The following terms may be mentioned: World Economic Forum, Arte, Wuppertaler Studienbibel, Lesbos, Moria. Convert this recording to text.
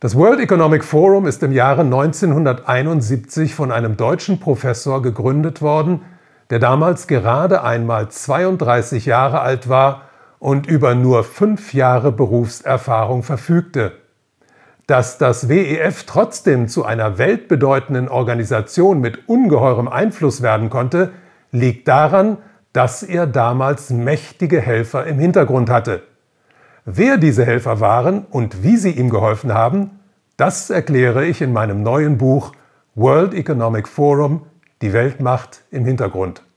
Das World Economic Forum ist im Jahre 1971 von einem deutschen Professor gegründet worden, der damals gerade einmal 32 Jahre alt war und über nur 5 Jahre Berufserfahrung verfügte. Dass das WEF trotzdem zu einer weltbedeutenden Organisation mit ungeheurem Einfluss werden konnte, liegt daran, dass er damals mächtige Helfer im Hintergrund hatte. Wer diese Helfer waren und wie sie ihm geholfen haben, das erkläre ich in meinem neuen Buch World Economic Forum – Die Weltmacht im Hintergrund.